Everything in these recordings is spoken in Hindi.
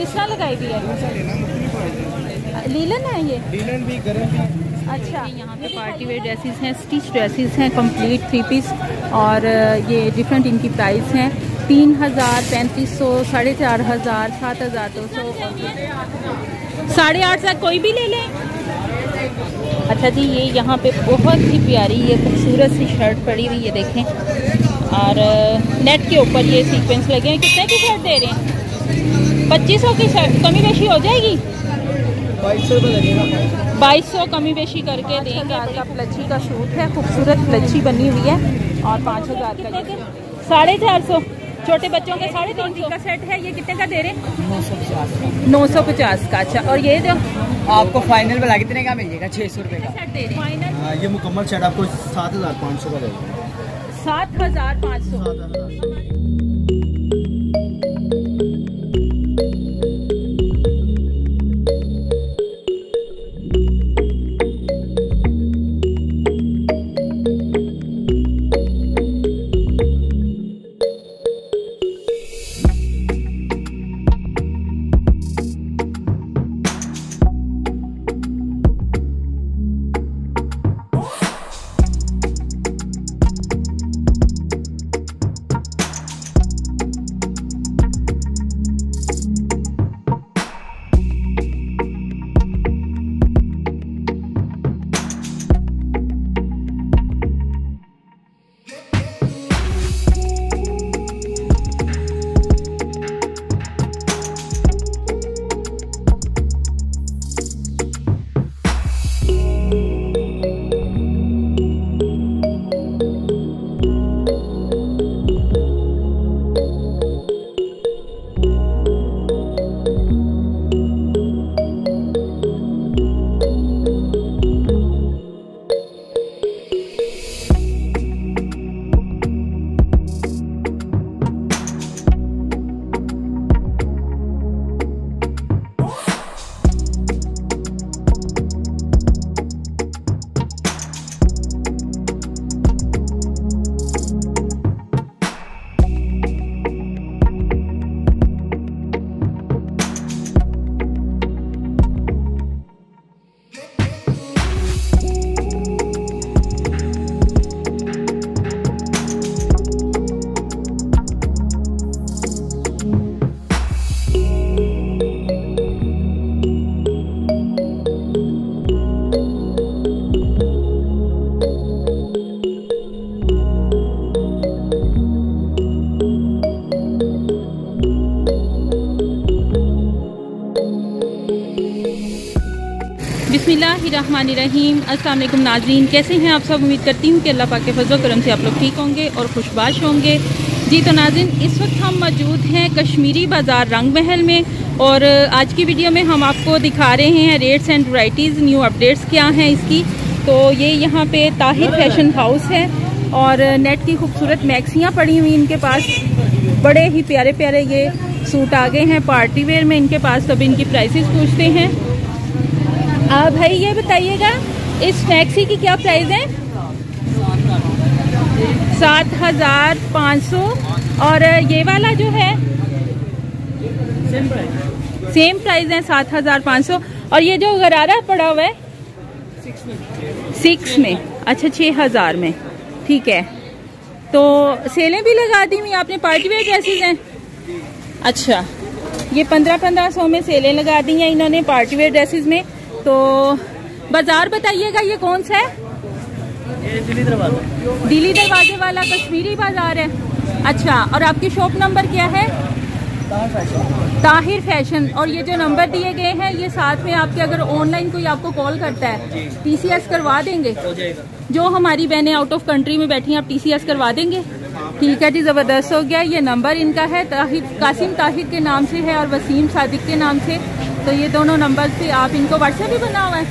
किस तरह लगाई हुई है? लीलन है ये? लीलन भी, गरम भी। अच्छा, यहाँ पे पार्टी वेयर ड्रेसेस हैं, स्टिच ड्रेसेस हैं, कंप्लीट थ्री पीस, और ये डिफरेंट इनकी प्राइस हैं 3000, 3500, 4500, 7200, 8500, कोई भी ले लें। अच्छा जी, ये यहाँ पे बहुत ही प्यारी ये खूबसूरत सी शर्ट पड़ी हुई है, देखें, और नेट के ऊपर ये सीक्वेंस लगे हैं। कितने की शर्ट दे रहे हैं? 2500 की शर्ट, कमी बेशी हो जाएगी? 2200 तो लगेगा, 2200 कमी बेशी करके देंगे। आपका प्लची का शूट है, खूबसूरत प्लची बनी हुई है, और 5000 का 4500, छोटे बच्चों के 350 का सेट है। ये कितने का दे रहे? 950 का, 950 का। अच्छा, और ये जो आपको फाइनल में कितने का मिलेगा? 600 रुपये का सेट दे रहे फाइनल। ये मुकम्मल सेट आपको 7500 का देगा, 7500। बिस्मिल्लाहिर्रहमानिर्रहीम। अस्सलाम वालेकुम नाज़रीन, कैसे हैं आप सब? उम्मीद करती हूँ कि अल्लाह पाक के फज़्ल व करम से आप लोग ठीक होंगे और खुशबाश होंगे। जी तो नाज़रीन, इस वक्त हम मौजूद हैं कश्मीरी बाज़ार रंग महल में, और आज की वीडियो में हम आपको दिखा रहे हैं rates and varieties, new updates क्या हैं इसकी। तो ये यहाँ पे ताहिर फैशन हाउस है, और नेट की खूबसूरत मैक्सियाँ पड़ी हुई इनके पास, बड़े ही प्यारे प्यारे ये सूट आ गए हैं पार्टी वेयर में इनके पास। तब इनकी प्राइसेस पूछते हैं। आप भाई ये बताइएगा, इस टैक्सी की क्या प्राइस है? 7500। और ये वाला जो है सेम प्राइस है 7500। और ये जो गरारा पड़ा हुआ है 6 में, अच्छा 6000 में, ठीक है। तो सेलें भी लगा दी हुई आपने, पार्टी वेयर ड्रेसेस हैं। अच्छा, ये 1500 में सेलें लगा दी हैं इन्होंने पार्टी वेयर ड्रेसेस में। तो बाजार बताइएगा, ये कौन सा है? ये दिल्ली दरवाजे, दिल्ली दरवाजे वाला कश्मीरी बाजार है। अच्छा, और आपकी शॉप नंबर क्या है? ताहिर फैशन। और ये जो नंबर दिए गए हैं, ये साथ में आपके, अगर ऑनलाइन कोई आपको कॉल करता है, TCS करवा देंगे? जो हमारी बहनें आउट ऑफ कंट्री में बैठी हैं, आप TCS करवा देंगे? ठीक है जी, ज़बरदस्त हो गया। ये नंबर इनका है, ताहिर, कासिम ताहिर के नाम से है और वसीम सादिक के नाम से। तो ये दोनों नंबर से आप, इनको व्हाट्सएप भी बना हुआ है,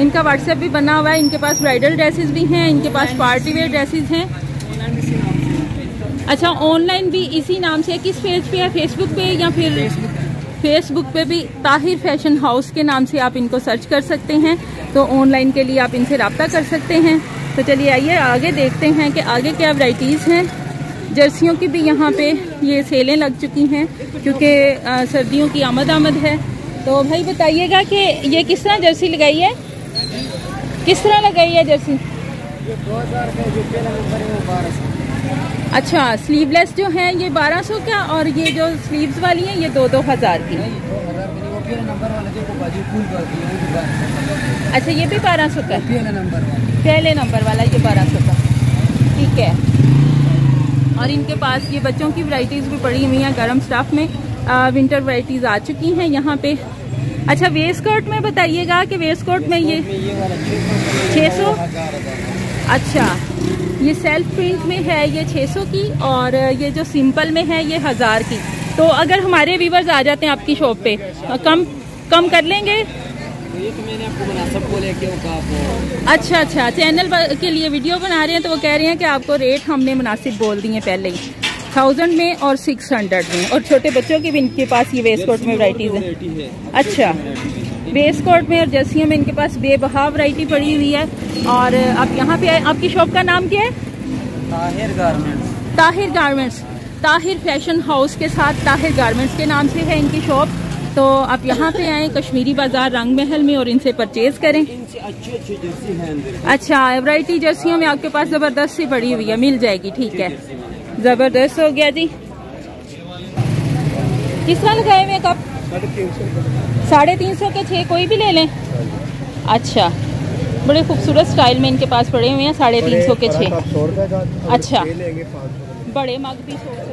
इनका व्हाट्सएप भी बना हुआ है। इनके पास ब्राइडल ड्रेसेस भी हैं, इनके पास पार्टी वेयर ड्रेसेस हैं। अच्छा, ऑनलाइन भी इसी नाम से है। किस पेज पे है? फेसबुक पे, या फिर फेसबुक पे भी ताहिर फैशन हाउस के नाम से आप इनको सर्च कर सकते हैं। तो ऑनलाइन के लिए आप इनसे रब्ता कर सकते हैं। तो चलिए आइए आगे देखते हैं कि आगे क्या वैरायटीज़ हैं। जर्सियों की भी यहाँ पे ये सेलें लग चुकी हैं क्योंकि सर्दियों की आमद है। तो भाई बताइएगा कि ये किस तरह जर्सी लगाई है, किस तरह लगाई है जर्सी? ये 2000 का जो पहला नंबर है वो 1200। अच्छा, स्लीवलेस जो है ये 1200 का, और ये जो स्लीव्स वाली है ये 2000 की। अच्छा, ये भी 1200 का, पहले नंबर वाला ये 1200 का, ठीक है। और इनके पास ये बच्चों की वैरायटीज़ भी पड़ी हुई हैं, गर्म स्टाफ में विंटर वैरायटीज़ आ चुकी हैं यहाँ पे। अच्छा, वेस्टकोट में बताइएगा कि वेस्टकोट में ये 600। अच्छा, ये सेल्फ प्रिंट में है ये 600 की, और ये जो सिंपल में है ये 1000 की। तो अगर हमारे व्यूवर्स आ जाते हैं आपकी शॉप पे, कम कर लेंगे? ये तो मैंने आपको मुनासिब को लेके कहा। अच्छा अच्छा, चैनल के लिए वीडियो बना रहे हैं तो वो कह रहे हैं कि आपको रेट हमने मुनासिब बोल दिए पहले ही, 1000 में और 600 में। और छोटे बच्चों के भी इनके पास ये वेस्टकोट में वैरायटीज है। अच्छा, वेस्टकोट में और जर्सियों में इनके पास बेबहा वैरायटी पड़ी हुई है। और आप यहाँ पे आए, आपकी शॉप का नाम क्या है? Tahir garments. Tahir garments, Tahir fashion house के साथ ताहिर गारमेंट्स के नाम से है इनकी शॉप। तो आप यहाँ पे आए कश्मीरी बाजार रंग महल में और इनसे परचेज करें। अच्छी जर्सी है। अच्छा, वैरायटी जर्सियों में आपके पास जबरदस्त सी पड़ी हुई है, मिल जाएगी, ठीक है, जबरदस्त हो गया जी। किस तरह लगाए हुए कप? 350 के 6, कोई भी ले लें। अच्छा, बड़े खूबसूरत स्टाइल में इनके पास पड़े हुए हैं, 350 के 6। अच्छा, बड़े मग भी 100।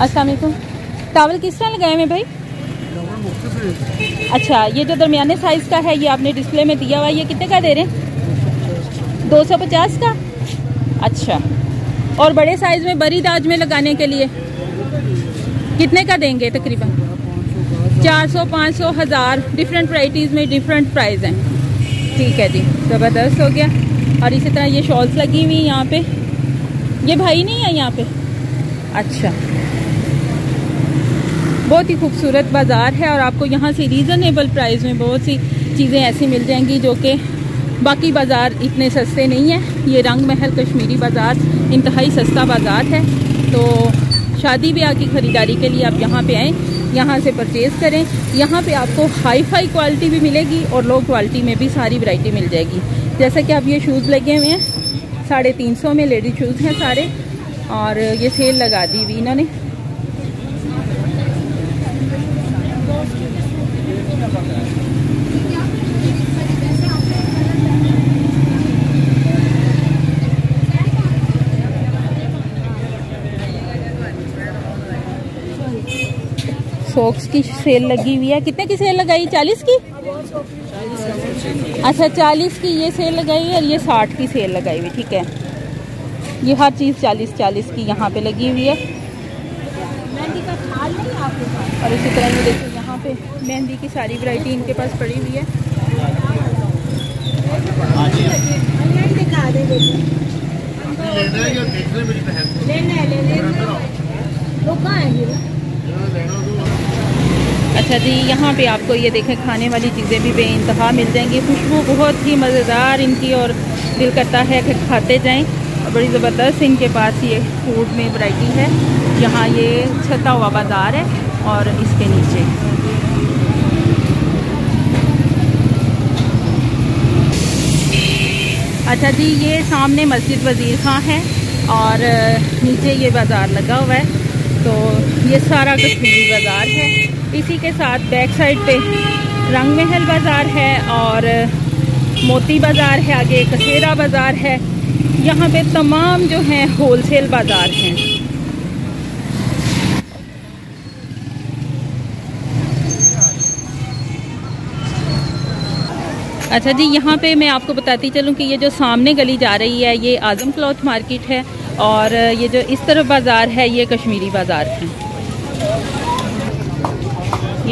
अस्सलाम वालेकुम, टॉवल किस तरह लगाए हुए भाई? अच्छा, ये जो दरमियाने साइज का है ये आपने डिस्प्ले में दिया हुआ, ये कितने का दे रहे हैं? 250 का। अच्छा, और बड़े साइज में बरी दाज में लगाने के लिए कितने का देंगे? तकरीबन 400, 500, 1000 डिफरेंट वैराइटीज़ में डिफरेंट प्राइस हैं, ठीक है जी, ज़बरदस्त हो गया। और इसी तरह ये शॉल्स लगी हुई यहाँ पे, ये भाई नहीं है यहाँ पे। अच्छा, बहुत ही खूबसूरत बाज़ार है और आपको यहाँ से रीज़नेबल प्राइस में बहुत सी चीज़ें ऐसी मिल जाएंगी जो कि बाकी बाज़ार इतने सस्ते नहीं हैं। ये रंग महल कश्मीरी बाज़ार इंतहाई सस्ता बाज़ार है, तो शादी ब्याह की ख़रीदारी के लिए आप यहाँ पे आएँ, यहाँ से परचेज़ करें। यहाँ पे आपको हाई फाई क्वालिटी भी मिलेगी और लो क्वालिटी में भी सारी वैरायटी मिल जाएगी। जैसा कि आप ये शूज़ लगे हुए हैं 350 में, लेडीज़ शूज़ हैं सारे, और ये सेल लगा दी हुई इन्होंने। सॉक्स की सेल लगी हुई है, कितने की सेल लगाई? 40 की। अच्छा, 40 की ये सेल लगाई है, और ये 60 की सेल लगाई हुई, ठीक है। ये हर चीज़ 40-40 की यहाँ पे लगी हुई है। और इसी तरह ये देखिए यहाँ पे मेहंदी की सारी वैरायटी इनके पास पड़ी हुई है। अच्छा जी, यहाँ पे आपको ये देखें खाने वाली चीज़ें भी बेइंतहा मिल जाएंगी। खुशबू बहुत ही मज़ेदार इनकी, और दिल करता है कि खाते जाएं। और बड़ी ज़बरदस्त इनके पास ये फूड में वैरायटी है। यहाँ ये छता हुआ बाज़ार है, और इसके नीचे अच्छा जी, ये सामने मस्जिद वज़ीर खां है और नीचे ये बाज़ार लगा हुआ है। तो ये सारा कश्मीरी बाज़ार है। इसी के साथ बैक साइड पे रंग महल बाज़ार है, और मोती बाज़ार है, आगे कसेरा बाज़ार है। यहाँ पे तमाम जो हैं होलसेल बाज़ार हैं। अच्छा जी, यहाँ पे मैं आपको बताती चलूँ कि ये जो सामने गली जा रही है ये आज़म क्लॉथ मार्केट है, और ये जो इस तरफ बाज़ार है ये कश्मीरी बाज़ार है।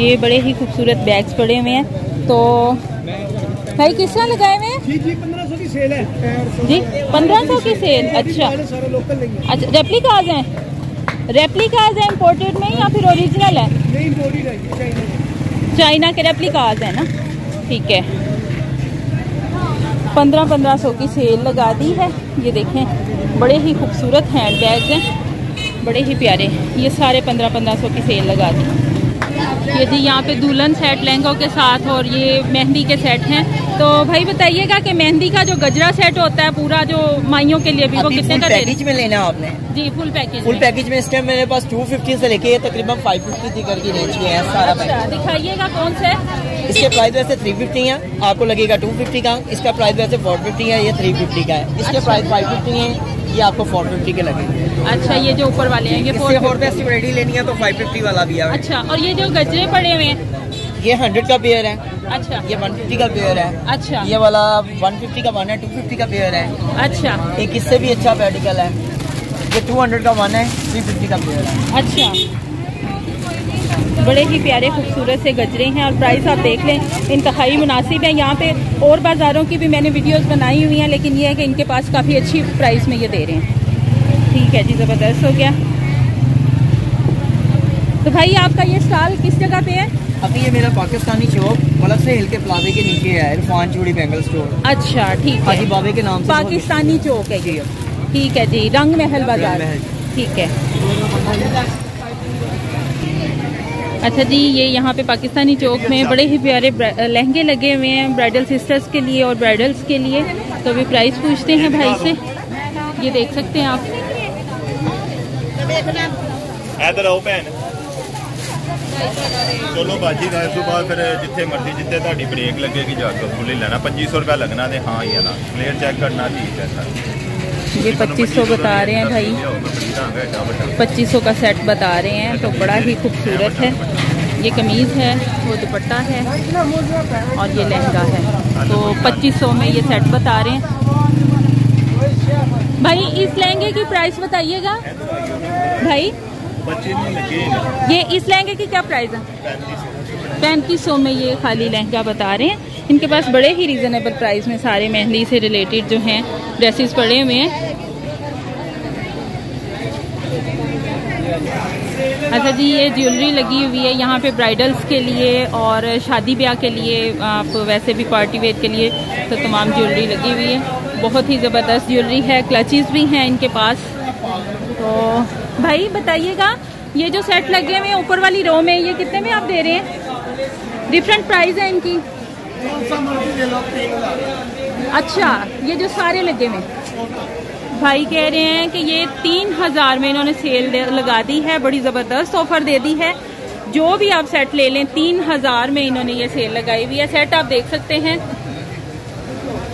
ये बड़े ही खूबसूरत बैग्स पड़े हुए हैं। तो भाई किस तरह लगाए हुए हैं? जी, 1500 की सेल है। जी, 1500 की सेल। अच्छा अच्छा, रेप्लिकाज हैं? रेप्लिकाज हैं इम्पोर्टेड में, या फिर ओरिजिनल है? चाइना के रेप्लिकाज हैं ना, ठीक है। 1500 की सेल लगा दी है। ये देखें, बड़े ही खूबसूरत हैंड बैग्स हैं, बड़े ही प्यारे हैं। ये सारे 1500-1500 की सेल लगा दी। ये जी यहाँ पे दुल्हन सेट लहंगों के साथ और ये मेहंदी के सेट हैं। तो भाई बताइएगा कि मेहंदी का जो गजरा सेट होता है पूरा जो माइयों के लिए भी वो कितने का पैकेज में लेना है आपने? जी फुल पैकेज। फुल पैकेज में इस टाइम मेरे पास 250 से लेके तकरीबन 550 तक की रेंज में है सारा पैकेज। दिखाइएगा कौन सा है? इसके प्राइस वैसे 350 है, आपको लगेगा 250 का। इसका प्राइस वैसे 450 है, ये 350 का है। इसके प्राइस 550 है, ये आपको 450 के लगेंगे। अच्छा, ये जो ऊपर वाले हैं ये 450 लेनी है तो 550 वाला भी है। अच्छा, और ये जो गजरे पड़े हुए हैं ये 100 का पेयर है। अच्छा, ये 150 का पेयर है। अच्छा, ये वाला 150 का वन है, 250 का पेयर है। अच्छा, एक इससे भी अच्छा पेडिकल है, ये 200 का वन है, 350 का पेयर है। अच्छा, बड़े ही प्यारे खूबसूरत से गजरे हैं और प्राइस आप देख लें इंतहाई मुनासिब है। यहाँ पे और बाज़ारों की भी मैंने वीडियोस बनाई हुई हैं, लेकिन ये है कि इनके पास काफ़ी अच्छी प्राइस में ये दे रहे हैं। ठीक है जी, ज़बरदस्त हो गया। तो भाई आपका ये स्टॉल किस जगह पे है? अभी ये मेरा पाकिस्तानी चौक मलक से हिल के प्लाजे के नीचे है, इरफान चूड़ी बैंगल स्टोर। अच्छा, ठीक है। हाजी बाबे के नाम से पाकिस्तानी चौक है जी। ठीक है जी, रंग महल बाजार। ठीक है। अच्छा जी, ये यहाँ पे पाकिस्तानी चौक में बड़े ही प्यारे लहंगे लगे हुए हैं ब्राइडल सिस्टर्स के लिए और ब्राइडल्स के लिए। तो अभी प्राइस पूछते हैं भाई से, ये देख सकते हैं आप। चलो भाजी रात सुबह फिर जिथे मर्जी जिथे ताड़ी ब्रेक लगेगी जाकर खुले लेना। 2500 रुपया लगना दे। हाँ, ये ना क्लियर चेक करना ठीक है सर। ये 2500 बता रहे हैं भाई, 2500 का सेट बता रहे हैं। तो बड़ा ही खूबसूरत है। ये कमीज़ है, वो दुपट्टा है और ये लहंगा है। तो 2500 में ये सेट बता रहे हैं भाई। इस लहंगे की प्राइस बताइएगा भाई। ये इस लहंगे की क्या प्राइस है? 3500 में ये खाली लहंगा बता रहे हैं। इनके पास बड़े ही रीज़नेबल प्राइस में सारे मेहंदी से रिलेटेड जो हैं ड्रेसेस पड़े हुए हैं। अच्छा जी, ये ज्वेलरी लगी हुई है यहाँ पे ब्राइडल्स के लिए और शादी ब्याह के लिए, आप वैसे भी पार्टी वेयर के लिए, तो तमाम ज्वेलरी लगी हुई है। बहुत ही ज़बरदस्त ज्वेलरी है, क्लचेस भी हैं इनके पास। तो भाई बताइएगा, ये जो सेट लगे हुए हैं ऊपर वाली रो में, ये कितने में आप दे रहे हैं? डिफरेंट प्राइस है इनकी। अच्छा, ये जो सारे लगे हुए हैं भाई कह रहे हैं कि ये 3000 में इन्होंने सेल लगा दी है। बड़ी ज़बरदस्त ऑफ़र दे दी है। जो भी आप सेट ले लें 3000 में इन्होंने ये सेल लगाई हुई है। सेट आप देख सकते हैं,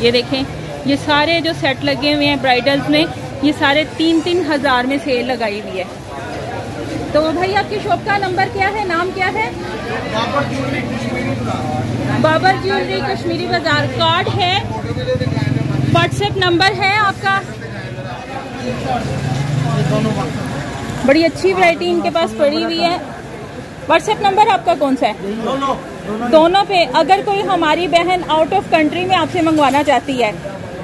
ये देखें, ये सारे जो सेट लगे हुए हैं ब्राइडल्स में, ये सारे 3000 में सेल लगाई हुई है। तो भाई आपकी शॉप का नंबर क्या है, नाम क्या है? बाबर ज्वेलरी कश्मीरी बाजार। कार्ड है, व्हाट्सएप नंबर है आपका। बड़ी अच्छी वैरायटी इनके पास पड़ी हुई है। व्हाट्सएप नंबर आपका कौन सा है? दोनों पे। अगर कोई हमारी बहन आउट ऑफ कंट्री में आपसे मंगवाना चाहती है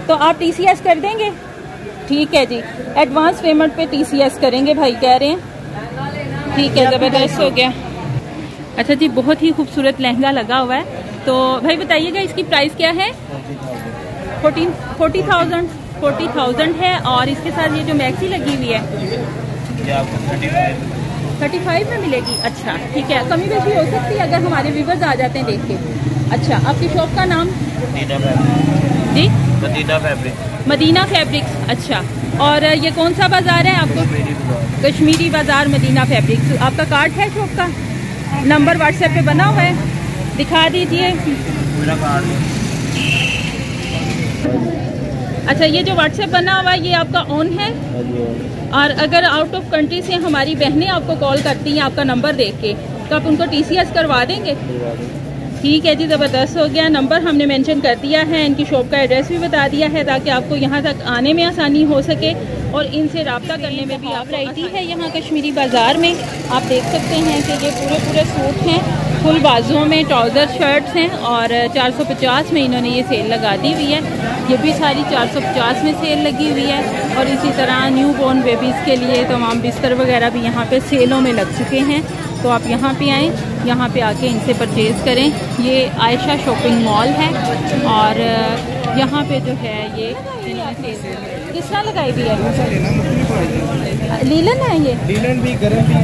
तो आप TCS कर देंगे? ठीक है जी, एडवांस पेमेंट पे TCS करेंगे भाई कह रहे हैं। ठीक है, ज़बरदस्त हो गया। अच्छा जी, बहुत ही खूबसूरत लहंगा लगा हुआ है। तो भाई बताइएगा इसकी प्राइस क्या है? 40,000 है। और इसके साथ ये जो मैक्सी लगी हुई है 35 में मिलेगी। अच्छा, ठीक है, कमी बेशी हो सकती है अगर हमारे व्यूवर्स आ जाते हैं देख के। अच्छा, आपकी शॉप का नाम? जी, मदीना फैब्रिक्स। मदीना फैब्रिक्स। अच्छा, और ये कौन सा बाज़ार है आपको? कश्मीरी बाज़ार, मदीना फैब्रिक्स। आपका कार्ड है शॉप का? नंबर व्हाट्सएप पे बना हुआ है, दिखा दीजिए। अच्छा, ये जो व्हाट्सएप बना हुआ है ये आपका ऑन है। और अगर आउट ऑफ कंट्री से हमारी बहनें आपको कॉल करती हैं आपका नंबर देख के, तो आप उनको TCS करवा देंगे? ठीक है जी, ज़बरदस्त हो गया। नंबर हमने मेंशन कर दिया है, इनकी शॉप का एड्रेस भी बता दिया है ताकि आपको यहाँ तक आने में आसानी हो सके और इनसे रब्ता करने में भी। आप रहती है यहाँ कश्मीरी बाज़ार में, आप देख सकते हैं कि ये पूरे पूरे सूट हैं, फुल बाजुओं में ट्राउज़र शर्ट्स हैं और 450 में इन्होंने ये सेल लगा दी हुई है। ये भी सारी 450 में सेल लगी हुई है। और इसी तरह न्यू बॉर्न बेबीज़ के लिए तमाम बिस्तर वगैरह भी यहाँ पे सेलों में लग चुके हैं। तो आप यहाँ पे आएँ, यहाँ पे आके इनसे परचेज़ करें। ये आयशा शॉपिंग मॉल है और यहाँ पे जो है ये किस तरह लगाई हुई है? लीलन है ये? लीलन भी, गरम भी।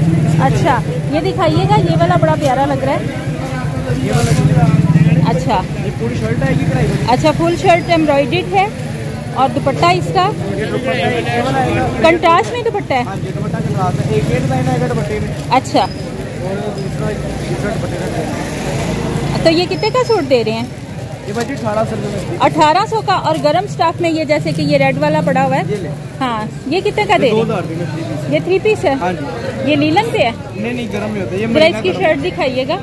अच्छा ये दिखाइएगा, ये वाला बड़ा प्यारा लग रहा है ये वाला। अच्छा ये फुल शर्ट है। अच्छा फुल शर्ट एम्ब्रॉयडर्ड है और दुपट्टा इसका कंट्रास्ट में दुपट्टा है। अच्छा तो ये कितने का सूट दे रहे हैं? 1800 का। और गरम स्टॉक में ये जैसे कि ये रेड वाला पड़ा हुआ है ये, हाँ ये कितने का दे रहे हैं? ये 3 पीस है। हाँ ये नीलम पे है? नहीं नहीं गरम में होता है। जरा इसकी शर्ट दिखाइएगा।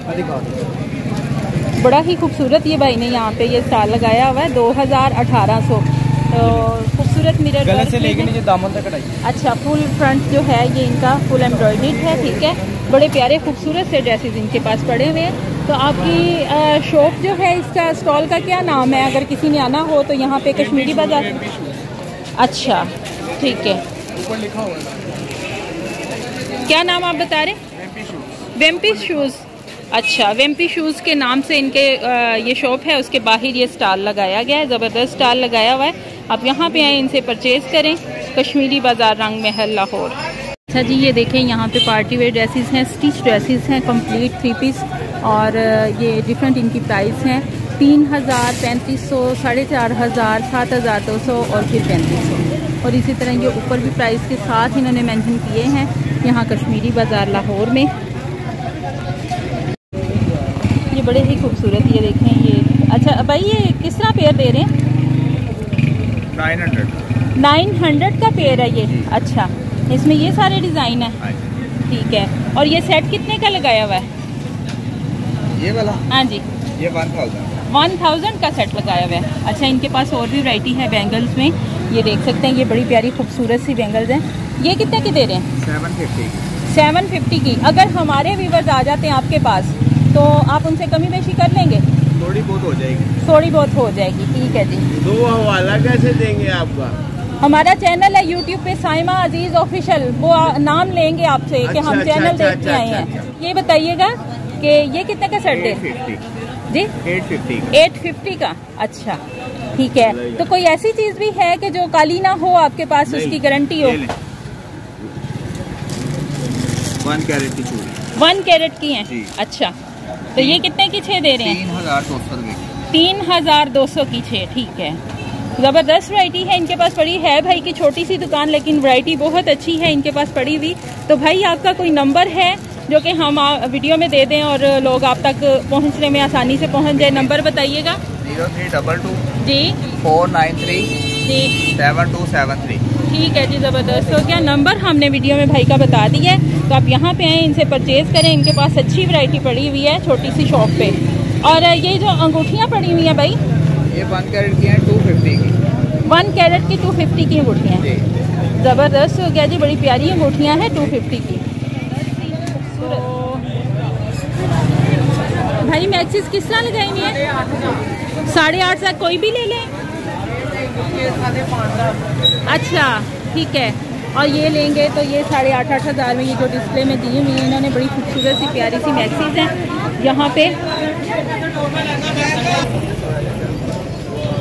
बड़ा ही खूबसूरत ये भाई ने यहाँ पे ये स्टाल लगाया हुआ है 2000-1800। तो खूबसूरत मिरर गले से लेके नीचे दामन तक कढ़ाई। अच्छा फुल फ्रंट जो है ये इनका फुल एम्ब्रॉयडर्ड है। ठीक है, बड़े प्यारे खूबसूरत से ड्रेसेस इनके पास पड़े हुए हैं। तो आपकी शॉप जो है इसका स्टॉल का क्या नाम है अगर किसी ने आना हो तो? यहाँ पे कश्मीरी बाजार। अच्छा ठीक है, ऊपर लिखा हुआ। क्या नाम आप बता रहे? वेम्पी शूज़। अच्छा वेम्पी शूज़ के नाम से इनके ये शॉप है, उसके बाहर ये स्टॉल लगाया गया है। ज़बरदस्त स्टॉल लगाया हुआ है, आप यहाँ पे आए इनसे परचेज़ करें। कश्मीरी बाज़ार, रंग महल, लाहौर। अच्छा जी ये देखें यहाँ पे पार्टी वेयर ड्रेसेस हैं, स्टिच ड्रेसेस हैं, कंप्लीट 3 पीस और ये डिफरेंट इनकी प्राइस हैं। 3000, 3500, 4500, 7200 और फिर 3500। और इसी तरह ये ऊपर भी प्राइस के साथ इन्होंने मेंशन किए हैं यहाँ कश्मीरी बाज़ार लाहौर में। ये बड़े ही खूबसूरत ये देखें ये। अच्छा भाई ये किस तरह पेयर दे रहे हैं? 900 का पेयर है ये। अच्छा इसमें ये सारे डिज़ाइन है। ठीक है, और ये सेट कितने का लगाया हुआ है ये वाला? हाँ जी ये 1000 का सेट लगाया हुआ है। अच्छा इनके पास और भी वैरायटी है बैंगल्स में, ये देख सकते हैं। ये बड़ी प्यारी खूबसूरत सी बैंगल्स हैं। ये कितने की दे रहे हैं? 750 की। अगर हमारे व्यूवर्स आ जाते हैं आपके पास तो आप उनसे कमी बेशी कर लेंगे? थोड़ी बहुत हो जाएगी। थोड़ी बहुत हो जाएगी, ठीक है जी। तो हवाला कैसे देंगे आपका? हमारा चैनल है यूट्यूब पे साइमा अजीज़ ऑफिशियल, वो नाम लेंगे आपसे कि हम चैनल देख के आए हैं। ये बताइएगा कि ये कितने का सेट है? 850 जी। 850 का। अच्छा ठीक है, तो कोई ऐसी चीज़ भी है कि जो काली ना हो आपके पास, उसकी गारंटी हो? 1 कैरेट की चूड़ी। 1 कैरेट की है। अच्छा तो ये कितने की 6 दे रहे हैं? 3200 की 6। ठीक है, ज़बरदस्त वैरायटी है इनके पास पड़ी है। भाई की छोटी सी दुकान लेकिन वैरायटी बहुत अच्छी है इनके पास पड़ी हुई। तो भाई आपका कोई नंबर है जो कि हम वीडियो में दे दें और लोग आप तक पहुंचने में आसानी से पहुंच जाए? नंबर बताइएगा। 0322 जी 493 जी 7273। ठीक है जी, ज़बरदस्त। तो क्या नंबर हमने वीडियो में भाई का बता दिया है, तो आप यहाँ पे आए इनसे परचेज़ करें। इनके पास अच्छी वैरायटी पड़ी हुई है छोटी सी शॉप पे। और ये जो अंगूठियाँ पड़ी हुई हैं भाई, ये 1 कैरेट की हैं 250 की। 1 कैरेट की 250 की अंगूठियाँ, ज़बरदस्त हो गया जी। बड़ी प्यारी अंगूठियाँ हैं 250 की। भाई मैक्सिस किस तरह लगाई हुई है? 850। कोई भी ले लें? अच्छा ठीक है, और ये लेंगे तो ये 8,500 में ये जो डिस्प्ले में दी हुई है इन्होंने, बड़ी खूबसूरत सी प्यारी सी मैक्सिस हैं यहाँ पे।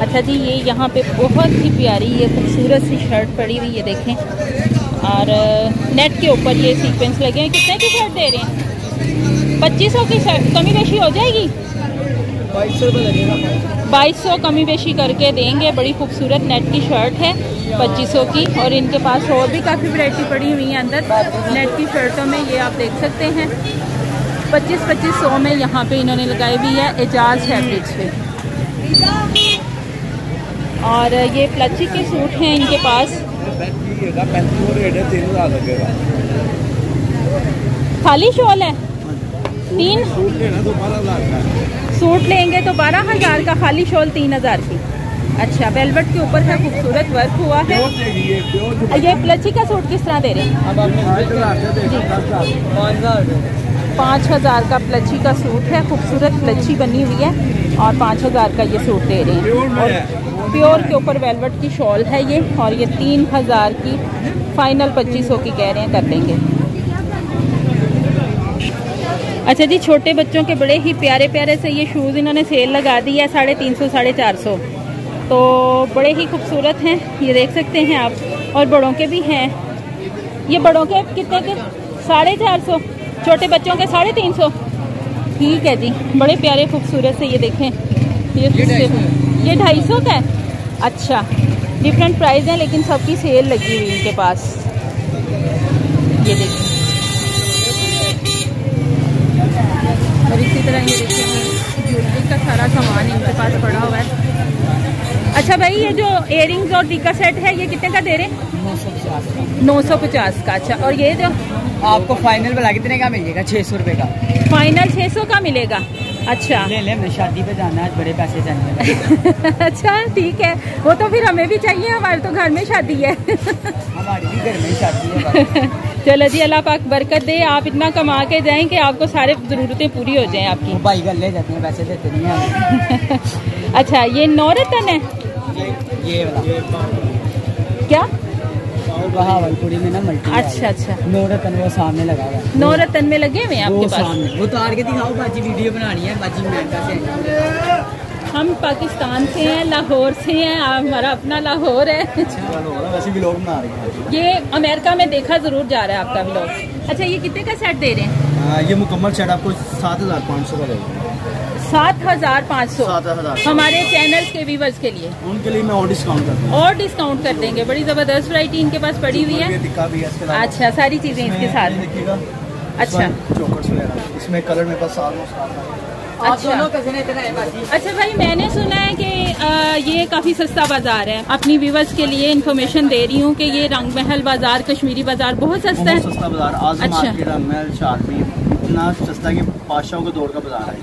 अच्छा जी ये यहाँ पे बहुत ही प्यारी ये खूबसूरत सी शर्ट पड़ी हुई है देखें, और नेट के ऊपर ये सीक्वेंस लगे हैं। कितने की शर्ट दे रहे हैं? 2500 की शर्ट। कमी बेशी हो जाएगी? 2200 तो लगेगा। 2200 कमी बेशी करके देंगे। बड़ी खूबसूरत नेट की शर्ट है 2500 की। और इनके पास और भी काफ़ी वैरायटी पड़ी हुई है अंदर नेट की शर्टों में, ये आप देख सकते हैं। 2500 में यहाँ पे इन्होंने लगाई हुई है एजाज फैब्रिक्स पे। और ये प्लची के सूट हैं इनके पास। खाली शॉल है 3। सूट लेना तो 12,000 का। सूट लेंगे तो 12,000 का, खाली शॉल 3,000 की। अच्छा वेलवेट के ऊपर है, खूबसूरत वर्क हुआ है। ये प्लची का सूट किस तरह दे रहे हैं? 5,000 का प्लची का सूट है, खूबसूरत प्लची बनी हुई है और 5,000 का ये सूट दे रहे हैं। और प्योर के ऊपर वेलवेट की शॉल है ये, और ये 3,000 की। फाइनल 2500 की कह रहे हैं, कर लेंगे। अच्छा जी छोटे बच्चों के बड़े ही प्यारे प्यारे से ये शूज़ इन्होंने सेल लगा दी है 350, 450। तो बड़े ही खूबसूरत हैं, ये देख सकते हैं आप। और बड़ों के भी हैं, ये बड़ों के कितने के 450, छोटे बच्चों के 350। ठीक है जी, बड़े प्यारे खूबसूरत से, ये देखें ये 250 का है। अच्छा, डिफरेंट प्राइस हैं लेकिन सबकी सेल लगी हुई इनके पास। ये देखिए, और इसी तरह ये देखिए ज्वेलरी का सारा सामान इनके पास पड़ा हुआ है। अच्छा भाई, ये जो इयररिंग्स और टीका सेट है ये कितने का दे रहे हैं? 950 का। अच्छा, और ये जो आपको फाइनल वाला कितने का मिलेगा? 600 रुपये का। फाइनल 600 का मिलेगा। अच्छा, ले ले, मैं शादी पे जाना है, आज बड़े पैसे जाने। अच्छा ठीक है, वो तो फिर हमें भी चाहिए, हमारे तो घर में शादी है। हमारी भी घर में शादी है। चलो जी, अल्लाह पाक बरकत दे। आप इतना कमा के जाएं कि आपको सारे ज़रूरतें पूरी हो जाएं आपकी। भाई घर ले जाते हैं, पैसे देते नहीं हैं। अच्छा, ये नौरतन है क्या? बहावलपुरी में ना मल्टी। अच्छा अच्छा, नौरतन वो सामने लगा हुआ है। नौरतन में लगे हुए हैं आपके पास? सामने वो तार के दिखाओ बाजी, वीडियो बनानी है बाजी। हम पाकिस्तान से हैं, लाहौर से हैं, हमारा अपना लाहौर है। वैसे व्लॉग बना रहे हैं। ये अमेरिका में देखा जरूर जा रहा है आपका व्लॉग। अच्छा, ये कितने का सेट दे रहे हैं? ये मुकम्मल सेट आपको 7500 का लगेगा। 7500। हमारे चैनल के व्यूवर्स के लिए, उनके लिए मैं और डिस्काउंट कर देंगे। बड़ी जबरदस्त वैरायटी इनके पास पड़ी हुई है। अच्छा, सारी चीजें इसके साथ। अच्छा, चोकर्स वगैरह इसमें कलर में पास। अच्छा भाई, मैंने सुना है कि ये काफी सस्ता बाजार है। अपनी व्यूवर्स के लिए इन्फॉर्मेशन दे रही हूँ कि ये रंग महल बाजार, कश्मीरी बाजार बहुत सस्ता है। अच्छा, इतना सस्ता कि बादशाहों के दौर का बाजार है।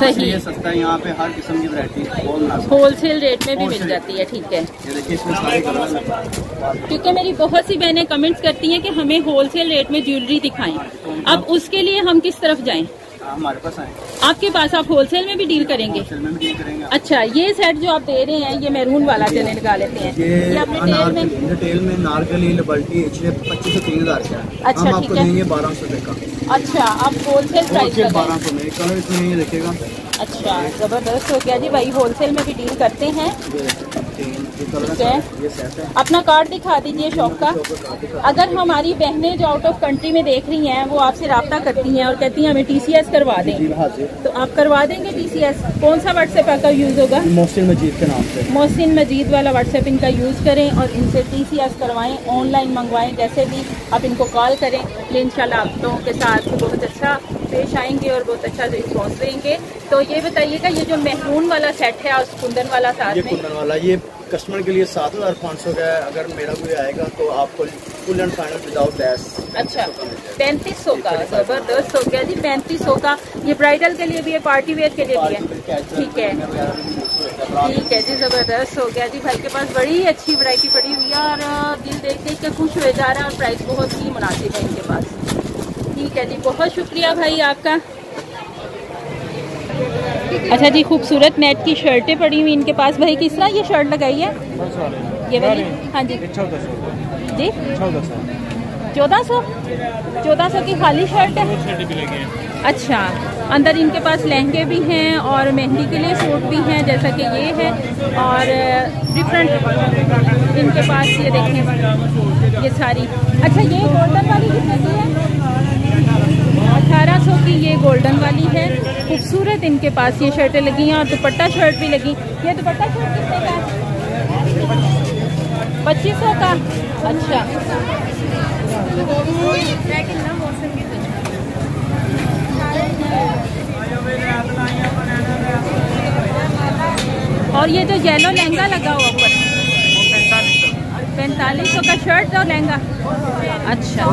सही है, सस्ता है। यहाँ पे हर किस्म की वैरायटी होलसेल रेट में भी मिल जाती है। ठीक है, क्योंकि मेरी बहुत सी बहनें कमेंट्स करती हैं कि हमें होलसेल रेट में ज्वेलरी दिखाएं। अब उसके लिए हम किस तरफ जाएं? हमारे पास आए, आपके पास। आप होलसेल में भी डील करेंगे? अच्छा, ये सेट जो आप दे रहे हैं, ये मैरून वाला चने लगा लेते हैं। ये आपने डिटेल में नारकली बल्टी 25 से 3000 का। अच्छा, हम आपको देंगे 1200 का। अच्छा, आप होलसेल प्राइस पे 1200 में कलर इसमें ये रखेगा। अच्छा, जबरदस्त हो गया जी भाई, होलसेल में भी डील करते हैं। ठीक है, अपना कार्ड दिखा दीजिए शॉप का। अगर हमारी बहनें जो आउट ऑफ कंट्री में देख रही हैं, वो आपसे रब्ता करती हैं और कहती हैं हमें TCS करवा दें, तो आप करवा देंगे TCS? कौन सा व्हाट्सएप का यूज होगा? मोहसिन मजीद के नाम से, मोहसिन मजीद वाला व्हाट्सएप इनका यूज करें और इनसे TCS करवाएं, ऑनलाइन मंगवाएं। जैसे भी आप इनको कॉल करें, ये इंशाल्लाह आप लोगों के साथ बहुत अच्छा पेश आएंगे और बहुत अच्छा रिस्पॉन्स देंगे। तो ये बताइएगा, ये जो महरून वाला सेट है और कुंदन वाला साथ में, कुंदन वाला ये कस्टमर के लिए 7500 का है। अगर मेरा कोई आएगा तो आपको full and final without dash. अच्छा, 3500 का। जबरदस्त हो गया जी, 3500 का। ये ब्राइडल के लिए भी है, पार्टी वेयर के लिए भी है। ठीक है, ठीक है जी, जबरदस्त हो गया जी। भाई के पास बड़ी अच्छी वैरायटी पड़ी हुई है और दिल देख देख के खुश हो जा रहा है और प्राइस बहुत ही मुनासिब है इनके पास। ठीक है जी, बहुत शुक्रिया भाई आपका। अच्छा जी, खूबसूरत नेट की शर्टें पड़ी हुई इनके पास। भाई किस तरह ये शर्ट लगाई है? ये वाली? हाँ जी, 1400 की खाली शर्ट है। अच्छा, अंदर इनके पास लहंगे भी हैं और मेहंदी के लिए सूट भी हैं, जैसा कि ये है। और डिफरेंट इनके पास ये देखें, ये सारी। अच्छा, ये गोल्डन वाली कितने की है? 1800 की ये गोल्डन वाली है। खूबसूरत इनके पास ये शर्टें लगी हैं और दुपट्टा शर्ट भी लगी। ये दुपट्टा शर्ट कितने का है? 2500 का। अच्छा, और ये जो येलो लहंगा लगा हुआ ऊपर, 4500 का शर्ट और लहंगा। अच्छा,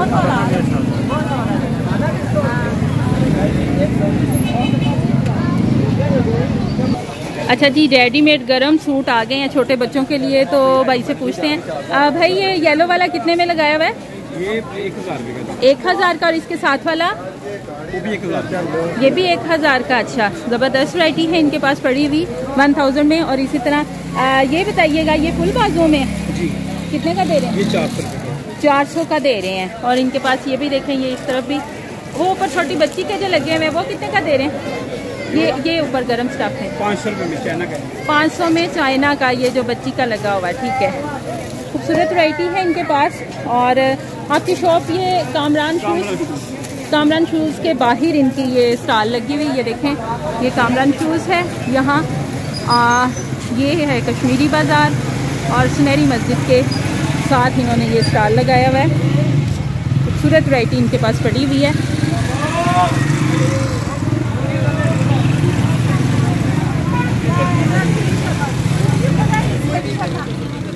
अच्छा जी, रेडीमेड गरम सूट आ गए हैं छोटे बच्चों के लिए। तो भाई से पूछते हैं, भाई ये येलो वाला कितने में लगाया हुआ है? ये 1000 का। और इसके साथ वाला ये भी 1000 का। अच्छा, ज़बरदस्त वैरायटी है इनके पास पड़ी हुई 1000 में। और इसी तरह ये बताइएगा, ये फुल बाजू में जी कितने का दे रहे हैं? ये 400 का दे रहे हैं। और इनके पास ये भी देखें, ये इस तरफ भी वो ऊपर छोटी बच्ची के जो लगे हुए हैं, वो कितने का दे रहे हैं? ये ऊपर गर्म स्टफ है। 500 रुपये में चाइना का, 500 में चाइना का, ये जो बच्ची का लगा हुआ है। ठीक है, खूबसूरत वैरायटी है इनके पास। और आपकी शॉप ये कामरान शूज़ के बाहर इनकी ये स्टॉल लगी हुई, ये देखें, ये कामरान शूज़ है। यहाँ ये है कश्मीरी बाज़ार और सुनहरी मस्जिद के साथ इन्होंने ये स्टॉल लगाया हुआ है। खूबसूरत वैरायटी इनके पास पड़ी हुई है।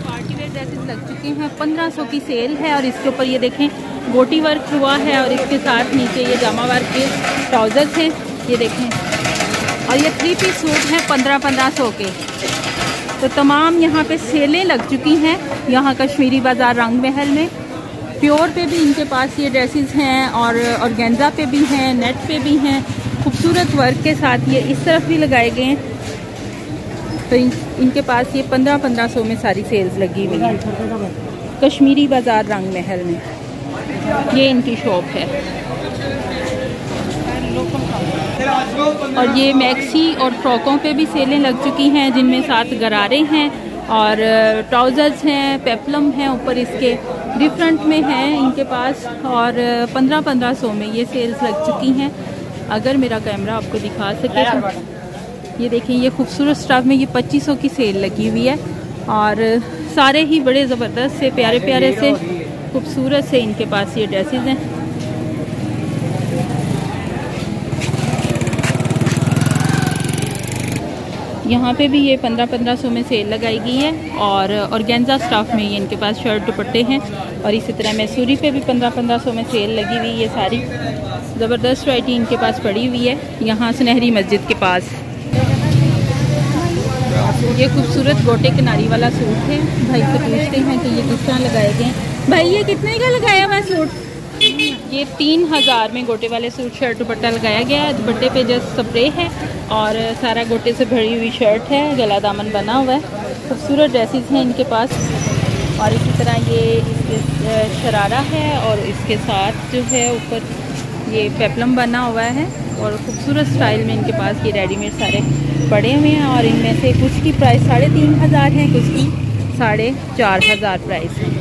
पार्टीवेयर ड्रेसेस लग चुके हैं, 1500 की सेल है। और इसके ऊपर ये देखें गोटी वर्क हुआ है और इसके साथ नीचे ये जामा वर्क के ट्राउजर्स हैं, ये देखें। और ये 3 पीस सूट हैं 1500 के। तो तमाम यहाँ पे सेलें लग चुकी हैं यहाँ कश्मीरी बाज़ार रंग महल में। प्योर पे भी इनके पास ये ड्रेसेस हैं और ऑर्गेन्जा पे भी हैं, नेट पे भी हैं, खूबसूरत वर्क के साथ। ये इस तरफ भी लगाए गए हैं। तो इनके पास ये 1500 में सारी सेल्स लगी हुई है कश्मीरी बाज़ार रंग महल में। ये इनकी शॉप है। और ये मैक्सी और फ्रॉकों पे भी सेलें लग चुकी हैं जिनमें साथ गरारे हैं और ट्राउज़र्स हैं, पेप्लम हैं, ऊपर इसके डिफरेंट में हैं इनके पास। और 1500 में ये सेल्स लग चुकी हैं। अगर मेरा कैमरा आपको दिखा सके तो ये देखिए, ये खूबसूरत स्टाफ में ये 2500 की सेल लगी हुई है। और सारे ही बड़े ज़बरदस्त से, प्यारे प्यारे से, खूबसूरत से इनके पास ये ड्रेसेस हैं। यहाँ पे भी ये 1500 में सेल लगाई गई है। और ऑर्गेन्जा स्टाफ में ये इनके पास शर्ट दुपट्टे हैं। और इसी तरह मैसूरी पे भी 1500 में सेल लगी हुई। ये सारी ज़बरदस्त वैरायटी इनके पास पड़ी हुई है यहाँ सुनहरी मस्जिद के पास। ये खूबसूरत गोटे किनारी वाला सूट है। भाई से पूछते हैं कि ये किस तरह लगाए गए। भाई ये कितने का लगाया हुआ सूट? ये 3000 में गोटे वाले सूट शर्ट दुपट्टा लगाया गया है। दुपट्टे पे जस्ट स्प्रे है और सारा गोटे से भरी हुई शर्ट है, गला दामन बना हुआ है। खूबसूरत ड्रेसेस हैं इनके पास। और इसी तरह ये इसके शरारा है और इसके साथ जो है ऊपर ये पेप्लम बना हुआ है। और खूबसूरत स्टाइल में इनके पास ये रेडीमेड सारे पड़े हुए हैं। और इनमें से कुछ की प्राइस 3500 है, कुछ की 4500 प्राइस है।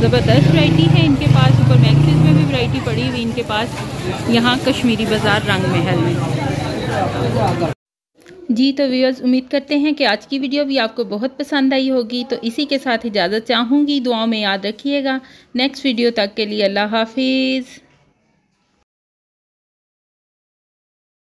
ज़बरदस्त वैरायटी है इनके पास। ऊपर मैक्सिस में भी वैरायटी पड़ी हुई इनके पास यहाँ कश्मीरी बाज़ार रंग महल में। जी तो व्यूअर्स, उम्मीद करते हैं कि आज की वीडियो भी आपको बहुत पसंद आई होगी। तो इसी के साथ इजाज़त चाहूँगी। दुआओं में याद रखिएगा। नेक्स्ट वीडियो तक के लिए अल्लाह हाफिज़।